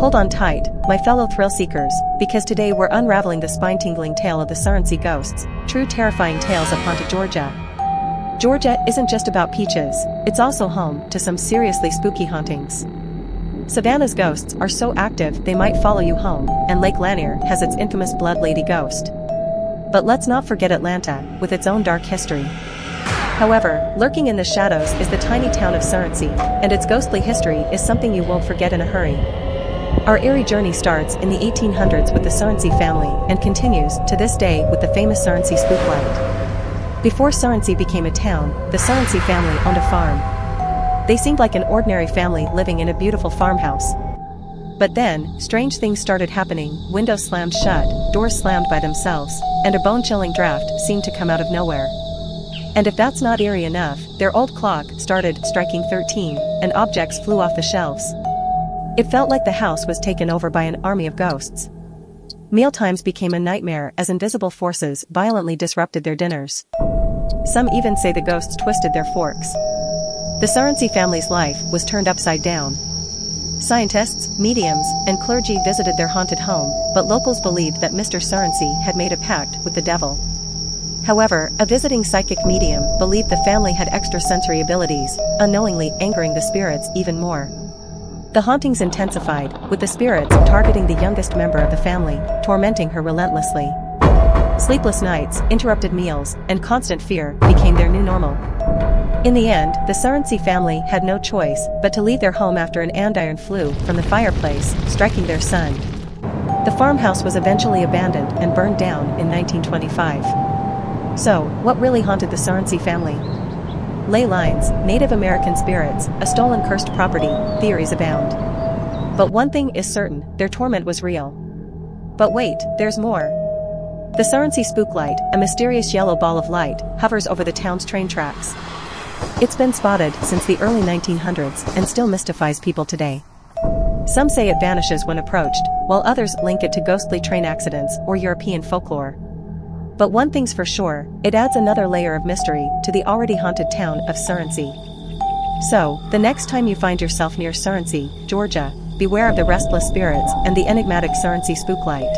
Hold on tight, my fellow thrill-seekers, because today we're unraveling the spine-tingling tale of the Surrency ghosts, true terrifying tales of haunted Georgia. Georgia isn't just about peaches, it's also home to some seriously spooky hauntings. Savannah's ghosts are so active they might follow you home, and Lake Lanier has its infamous Blood Lady ghost. But let's not forget Atlanta, with its own dark history. However, lurking in the shadows is the tiny town of Surrency, and its ghostly history is something you won't forget in a hurry. Our eerie journey starts in the 1800s with the Surrency family and continues to this day with the famous Surrency Spooklight. Before Surrency became a town, the Surrency family owned a farm. They seemed like an ordinary family living in a beautiful farmhouse. But then, strange things started happening. Windows slammed shut, doors slammed by themselves, and a bone-chilling draft seemed to come out of nowhere. And if that's not eerie enough, their old clock started striking 13, and objects flew off the shelves. It felt like the house was taken over by an army of ghosts. Mealtimes became a nightmare as invisible forces violently disrupted their dinners. Some even say the ghosts twisted their forks. The Surrency family's life was turned upside down. Scientists, mediums, and clergy visited their haunted home, but locals believed that Mr. Surrency had made a pact with the devil. However, a visiting psychic medium believed the family had extrasensory abilities, unknowingly angering the spirits even more. The hauntings intensified, with the spirits targeting the youngest member of the family, tormenting her relentlessly. Sleepless nights, interrupted meals, and constant fear became their new normal. In the end, the Surrency family had no choice but to leave their home after an andiron flew from the fireplace, striking their son. The farmhouse was eventually abandoned and burned down in 1925. So, what really haunted the Surrency family? Ley lines, Native American spirits, a stolen cursed property, theories abound. But one thing is certain, their torment was real. But wait, there's more. The Surrency Spooklight, a mysterious yellow ball of light, hovers over the town's train tracks. It's been spotted since the early 1900s and still mystifies people today. Some say it vanishes when approached, while others link it to ghostly train accidents or European folklore. But one thing's for sure, it adds another layer of mystery to the already haunted town of Surrency. So, the next time you find yourself near Surrency, Georgia, beware of the restless spirits and the enigmatic Surrency Spooklight.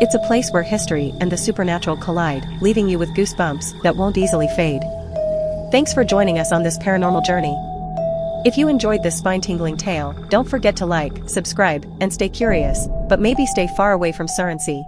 It's a place where history and the supernatural collide, leaving you with goosebumps that won't easily fade. Thanks for joining us on this paranormal journey. If you enjoyed this spine-tingling tale, don't forget to like, subscribe, and stay curious, but maybe stay far away from Surrency.